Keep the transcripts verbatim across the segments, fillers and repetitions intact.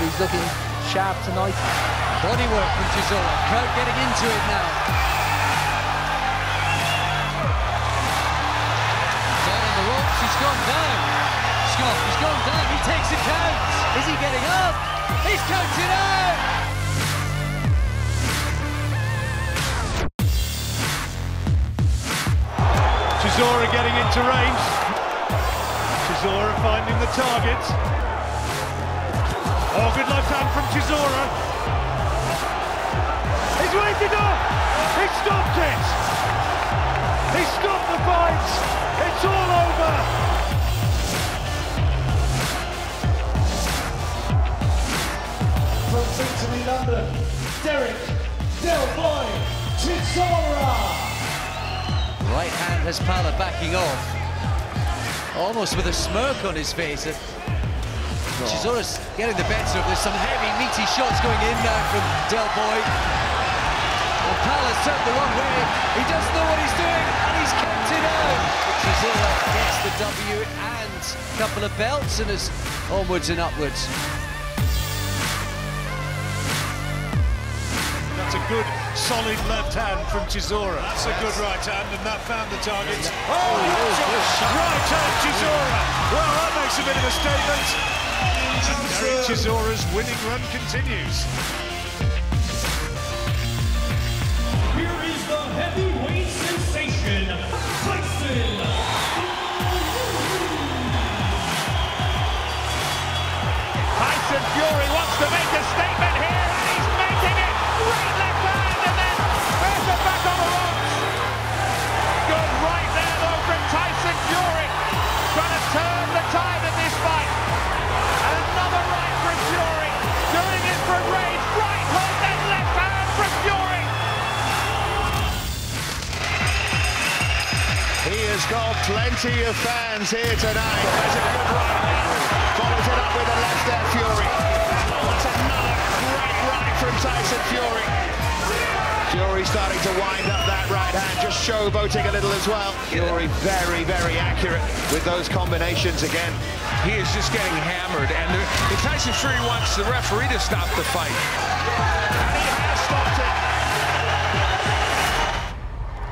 He's looking sharp tonight. Body work from Chisora. Crowd getting into it now. Down on the ropes. He's gone down. Scott, he's gone down. He takes a count. Is he getting up? He's counted out. Chisora getting into range. Chisora finding the target. Oh, good left hand from Chisora. He's waited up. He stopped it. He stopped the fight. It's all over. From Finchley, London, Derek Del Boy Chisora. Right hand has Pala backing off, almost with a smirk on his face. Oh. Chisora's getting the better of this. Some heavy, meaty shots going in now from Del Boy. Well, Pala's turned the wrong way. He doesn't know what he's doing, and he's kept it out. Chisora gets the W and a couple of belts, and is onwards and upwards. That's a good, solid left hand from Chisora. That's a good right hand, and that found the target. Oh, what a right hand, Chisora! Well, that makes a bit of a statement. And Derek Chisora's winning run continues. Here is the heavyweight sensation, Tyson. Tyson Fury wants to make a statement here, and he's making it! Right left hand, and then there's the back on the ropes! Good right there, though, from Tyson Fury, trying to turn the tide in this fight. And another right from Fury, doing it from rage, right hook, then left hand from Fury! He has got plenty of fans here tonight. That's a good right hand. Follows it up with a left there, Fury. That's another great right from Tyson Fury. Fury starting to wind up that right hand, just showboating a little as well. Fury very, very accurate with those combinations again. He is just getting hammered, and Tyson Fury wants the referee to stop the fight. And he has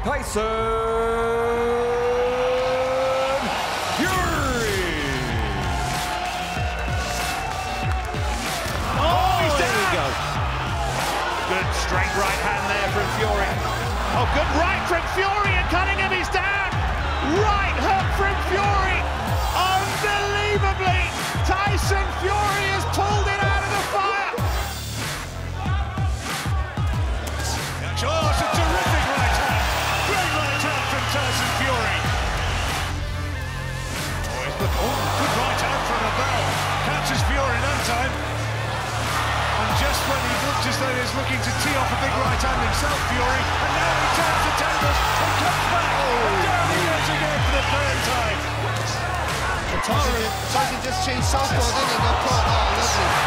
stopped it. Tyson! Good straight right hand there from Fury. Oh, good right from Fury, and Cunningham is down. Right hook from Fury. Unbelievably, Tyson Fury has pulled it out of the fire. Oh, it's a terrific right hand. Great right hand from Tyson Fury. Oh, it's the, oh good right hand from the bell. Catches Fury in that time. And just when he looked as though he was looking to tee off a big right hand himself, Fury, and now he turns the tables and comes back. Oh. And down he goes again for the third time. Tyson just changed softball, didn't he? Got caught. Oh, lovely.